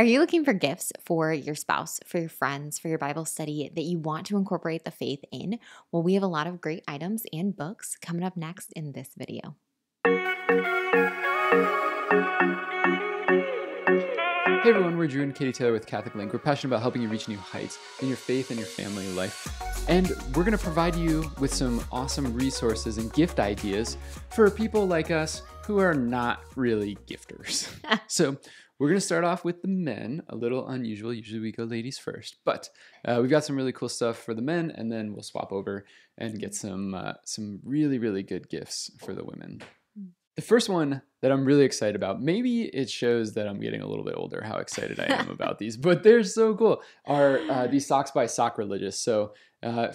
Are you looking for gifts for your spouse, for your friends, for your Bible study that you want to incorporate the faith in? Well, we have a lot of great items and books coming up next in this video. Hey everyone, we're Drew and Katie Taylor with Catholic Link. We're passionate about helping you reach new heights in your faith and your family life. And we're going to provide you with some awesome resources and gift ideas for people like us who are not really gifters. So we're going to start off with the men, a little unusual. Usually we go ladies first, but we've got some really cool stuff for the men, and then we'll swap over and get some really, really good gifts for the women. The first one that I'm really excited about, maybe it shows that I'm getting a little bit older, how excited I am about these, but they're so cool, are these socks by Socrilegious. So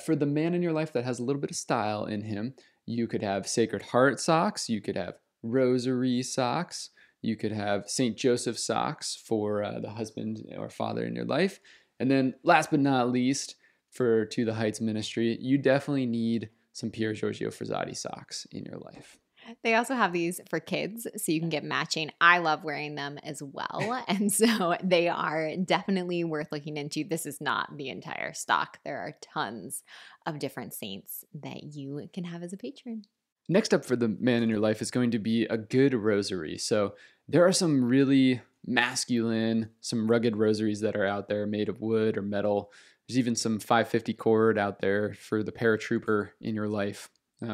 for the man in your life that has a little bit of style in him, you could have Sacred Heart socks, you could have rosary socks, you could have St. Joseph socks for the husband or father in your life. And then last but not least, for To The Heights Ministry, you definitely need some Pier Giorgio Frassati socks in your life. They also have these for kids, so you can get matching. I love wearing them as well, and so they are definitely worth looking into. This is not the entire stock. There are tons of different saints that you can have as a patron. Next up for the man in your life is going to be a good rosary. So there are some really masculine, some rugged rosaries that are out there made of wood or metal. There's even some 550 cord out there for the paratrooper in your life. There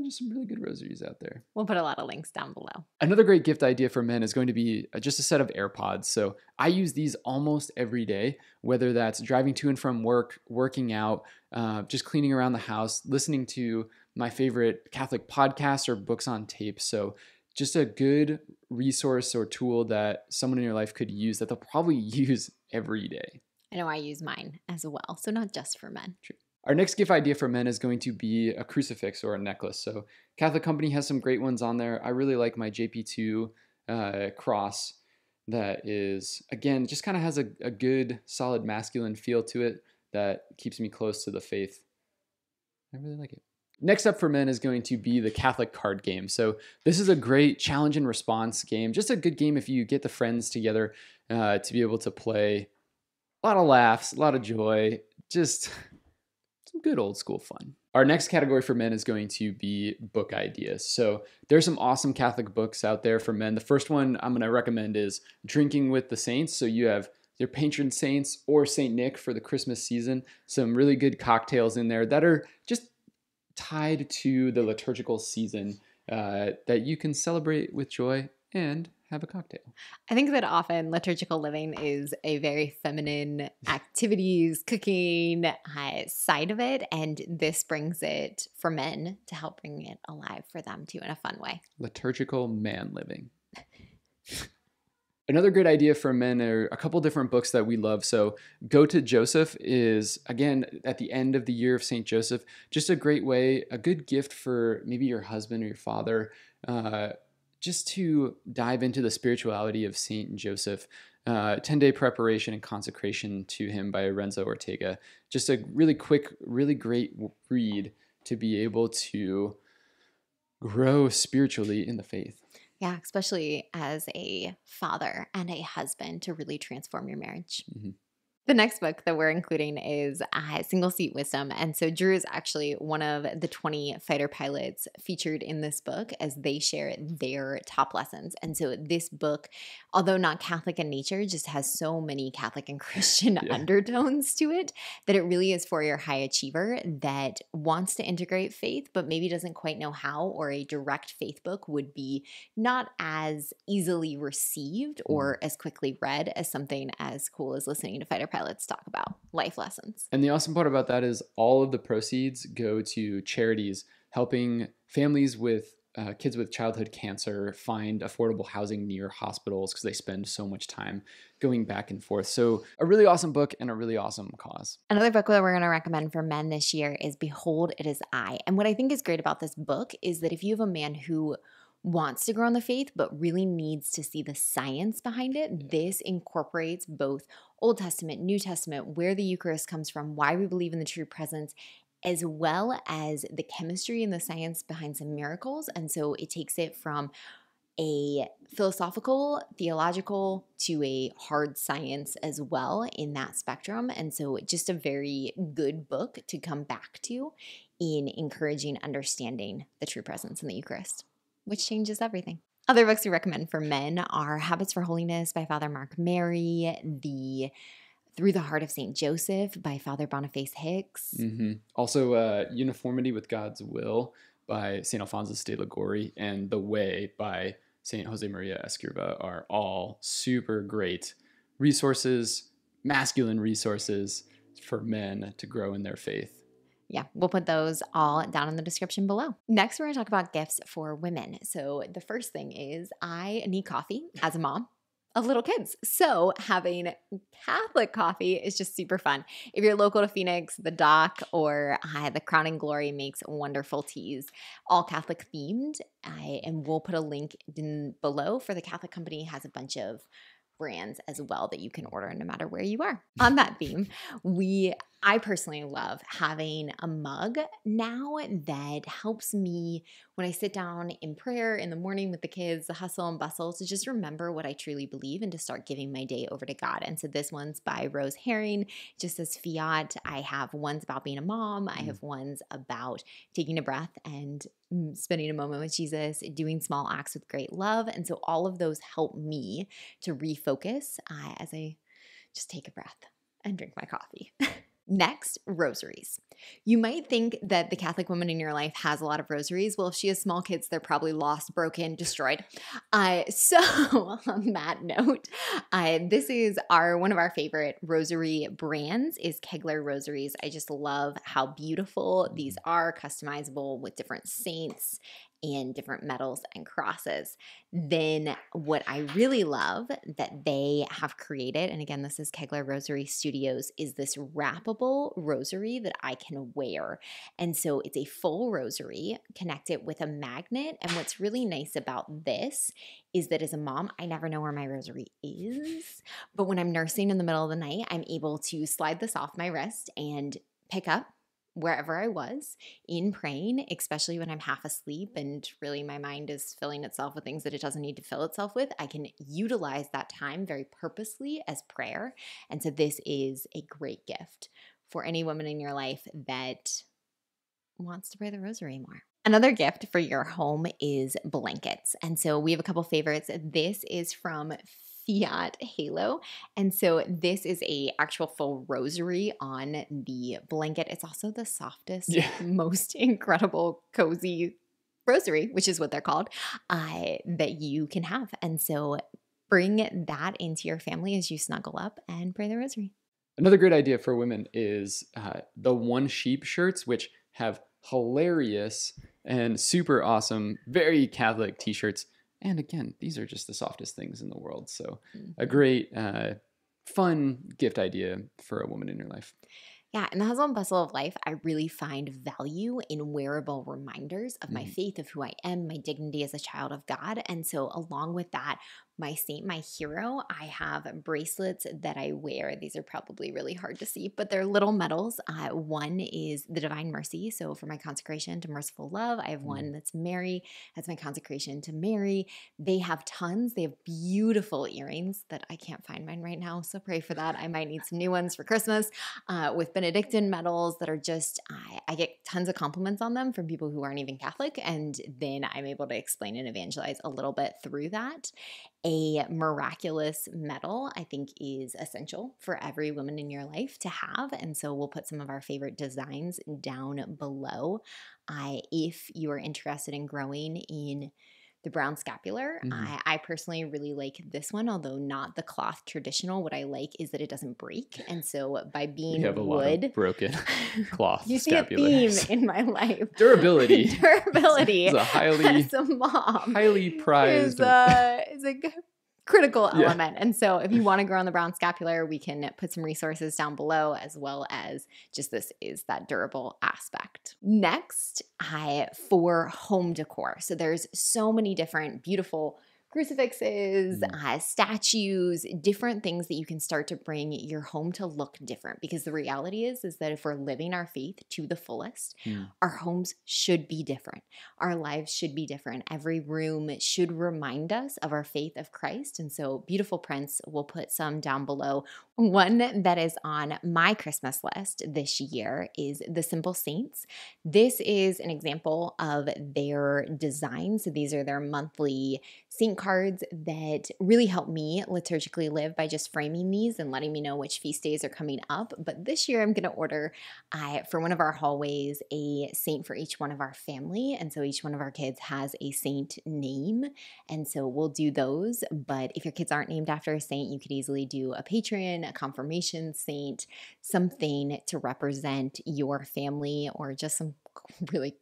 are just some really good rosaries out there. We'll put a lot of links down below. Another great gift idea for men is going to be just a set of AirPods. So I use these almost every day, whether that's driving to and from work, working out, just cleaning around the house, listening to my favorite Catholic podcasts or books on tape. So just a good resource or tool that someone in your life could use that they'll probably use every day. I know I use mine as well, so not just for men. True. Our next gift idea for men is going to be a crucifix or a necklace. So Catholic Company has some great ones on there. I really like my JP2 cross that is, again, just kind of has a good, solid masculine feel to it that keeps me close to the faith. I really like it. Next up for men is going to be the Catholic card game. So this is a great challenge and response game. Just a good game if you get the friends together to be able to play. A lot of laughs, a lot of joy, just some good old school fun. Our next category for men is going to be book ideas. So there's some awesome Catholic books out there for men. The first one I'm going to recommend is Drinking with the Saints. So you have your patron saints or Saint Nick for the Christmas season. Some really good cocktails in there that are just tied to the liturgical season that you can celebrate with joy and have a cocktail. I think that often liturgical living is a very feminine activities, cooking side of it, and this brings it for men to help bring it alive for them too in a fun way. Liturgical man living. Another great idea for men are a couple different books that we love. So Go to Joseph is, again, at the end of the year of St. Joseph, just a great way, a good gift for maybe your husband or your father, just to dive into the spirituality of St. Joseph, 10-day preparation and consecration to him by Lorenzo Ortega. Just a really quick, really great read to be able to grow spiritually in the faith. Yeah, especially as a father and a husband to really transform your marriage. Mm-hmm. The next book that we're including is Single Seat Wisdom. And so Drew is actually one of the 20 fighter pilots featured in this book as they share their top lessons. And so this book, although not Catholic in nature, just has so many Catholic and Christian undertones to it that it really is for your high achiever that wants to integrate faith, but maybe doesn't quite know how, or a direct faith book would be not as easily received or as quickly read as something as cool as listening to fighter pilots. Let's talk about life lessons. And the awesome part about that is all of the proceeds go to charities helping families with kids with childhood cancer find affordable housing near hospitals, because they spend so much time going back and forth. So a really awesome book and a really awesome cause. Another book that we're going to recommend for men this year is Behold, It Is I. And what I think is great about this book is that if you have a man who wants to grow in the faith but really needs to see the science behind it, this incorporates both Old Testament, New Testament, where the Eucharist comes from, why we believe in the true presence, as well as the chemistry and the science behind some miracles. And so it takes it from a philosophical, theological, to a hard science as well in that spectrum. And so just a very good book to come back to in encouraging understanding the true presence in the Eucharist, which changes everything. Other books we recommend for men are Habits for Holiness by Father Mark Mary, Through the Heart of St. Joseph by Father Boniface Hicks. Mm-hmm. Also, Uniformity with God's Will by St. Alphonsus de Liguori and The Way by St. Josemaria Escriva are all super great resources, masculine resources for men to grow in their faith. Yeah, we'll put those all down in the description below. Next, we're going to talk about gifts for women. So the first thing is I need coffee as a mom of little kids. So having Catholic coffee is just super fun. If you're local to Phoenix, the Dock or the Crowning Glory makes wonderful teas, all Catholic themed. And we'll put a link in below for the Catholic Company. Has a bunch of brands as well that you can order no matter where you are. On that theme, I personally love having a mug now that helps me when I sit down in prayer in the morning with the kids, the hustle and bustle, to just remember what I truly believe and to start giving my day over to God. And so this one's by Rose Herring, just as Fiat. I have ones about being a mom. I have ones about taking a breath and spending a moment with Jesus, doing small acts with great love. And so all of those help me to refocus as I just take a breath and drink my coffee. Next, rosaries. You might think that the Catholic woman in your life has a lot of rosaries. Well, if she has small kids, they're probably lost, broken, destroyed. So on that note, this is one of our favorite rosary brands is Kegler Rosaries. I just love how beautiful these are, customizable with different saints and different medals and crosses. Then what I really love that they have created, and again, this is Kegler Rosary Studios, is this wrappable rosary that I can wear. And so it's a full rosary, connect it with a magnet. And what's really nice about this is that as a mom, I never know where my rosary is. But when I'm nursing in the middle of the night, I'm able to slide this off my wrist and pick up wherever I was in praying, especially when I'm half asleep and really my mind is filling itself with things that it doesn't need to fill itself with. I can utilize that time very purposely as prayer. And so this is a great gift for any woman in your life that wants to pray the rosary more. Another gift for your home is blankets. And so we have a couple favorites. This is from Fiat Halo. And so this is a actual full rosary on the blanket. It's also the softest, most incredible, cozy rosary, which is what they're called, that you can have. And so bring that into your family as you snuggle up and pray the rosary. Another great idea for women is the One Sheep shirts, which have hilarious and super awesome, very Catholic t-shirts. And again, these are just the softest things in the world. So a great, fun gift idea for a woman in your life. Yeah, in the hustle and bustle of life, I really find value in wearable reminders of my faith, of who I am, my dignity as a child of God. And so along with that, my saint, my hero, I have bracelets that I wear. These are probably really hard to see, but they're little medals. One is the Divine Mercy. So for my consecration to merciful love, I have one that's Mary. That's my consecration to Mary. They have tons. They have beautiful earrings that I can't find mine right now. So pray for that. I might need some new ones for Christmas with Benedictine medals that are just, I get tons of compliments on them from people who aren't even Catholic. And then I'm able to explain and evangelize a little bit through that. A miraculous medal, I think, is essential for every woman in your life to have. And so we'll put some of our favorite designs down below. If you are interested in growing in the brown scapular, I personally really like this one, although not the cloth traditional. What I like is that it doesn't break. And so by being wood, lot of broken cloth you see scapulars. A theme in my life. Durability. Durability. It's a highly prized. It's a good critical element. Yeah. And so if you want to grow on the brown scapular, we can put some resources down below, as well as just this is that durable aspect. Next, for home decor. So there's so many different beautiful crucifixes, statues, different things that you can start to bring your home to look different. Because the reality is that if we're living our faith to the fullest, our homes should be different. Our lives should be different. Every room should remind us of our faith of Christ. And so beautiful prints, we'll put some down below. One that is on my Christmas list this year is the Simple Saints. This is an example of their design. So these are their monthly saint cards that really help me liturgically live by just framing these and letting me know which feast days are coming up. But this year I'm going to order for one of our hallways a saint for each one of our family. And so each one of our kids has a saint name. And so we'll do those. But if your kids aren't named after a saint, you could easily do a patron, a confirmation saint, something to represent your family, or just some really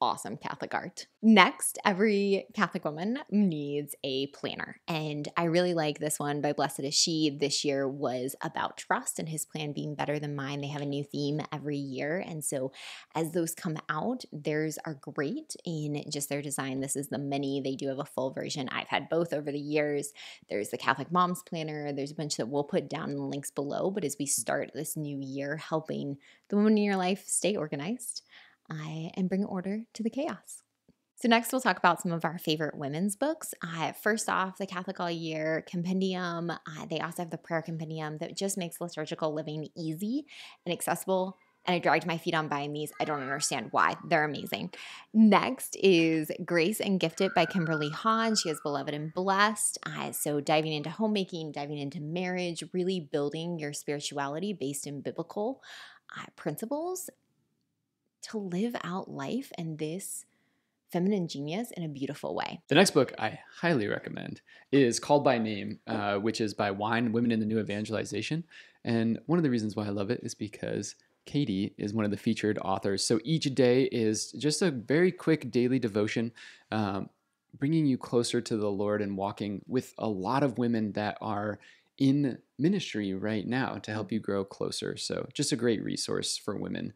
awesome Catholic art. Next, every Catholic woman needs a planner. And I really like this one by Blessed Is She. This year was about trust and his plan being better than mine. They have a new theme every year. And so as those come out, theirs are great in just their design. This is the mini. They do have a full version. I've had both over the years. There's the Catholic Mom's Planner. There's a bunch that we'll put down in the links below. But as we start this new year, helping the woman in your life stay organized and bring order to the chaos. So next we'll talk about some of our favorite women's books. First off, the Catholic All Year Compendium. They also have the Prayer Compendium that just makes liturgical living easy and accessible. And I dragged my feet on buying these. I don't understand why. They're amazing. Next is Grace and Gifted by Kimberly Hahn. She has Beloved and Blessed. So diving into homemaking, diving into marriage, really building your spirituality based in biblical principles to live out life and this feminine genius in a beautiful way. The next book I highly recommend is Called By Name, which is by Wine, Women in the New Evangelization. And one of the reasons why I love it is because Katie is one of the featured authors. So each day is just a very quick daily devotion, bringing you closer to the Lord and walking with a lot of women that are in ministry right now to help you grow closer. So just a great resource for women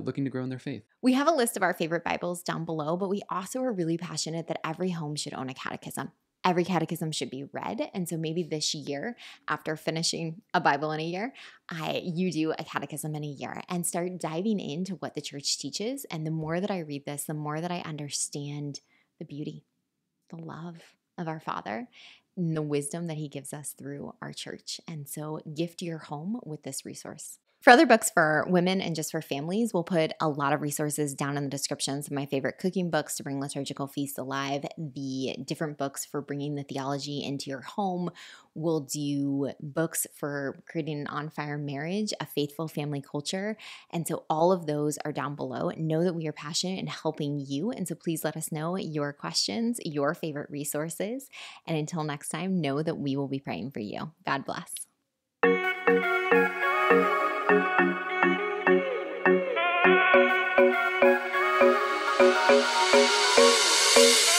looking to grow in their faith. We have a list of our favorite Bibles down below, but we also are really passionate that every home should own a catechism. Every catechism should be read. And so maybe this year, after finishing a Bible in a year, you do a catechism in a year and start diving into what the church teaches. And the more that I read this, the more that I understand the beauty, the love of our Father, and the wisdom that he gives us through our church. And so gift your home with this resource. For other books for women and just for families, we'll put a lot of resources down in the descriptions of my favorite cooking books to bring liturgical feasts alive, the different books for bringing the theology into your home. We'll do books for creating an on-fire marriage, a faithful family culture. And so all of those are down below. Know that we are passionate in helping you. And so please let us know your questions, your favorite resources. And until next time, know that we will be praying for you. God bless. Thank you.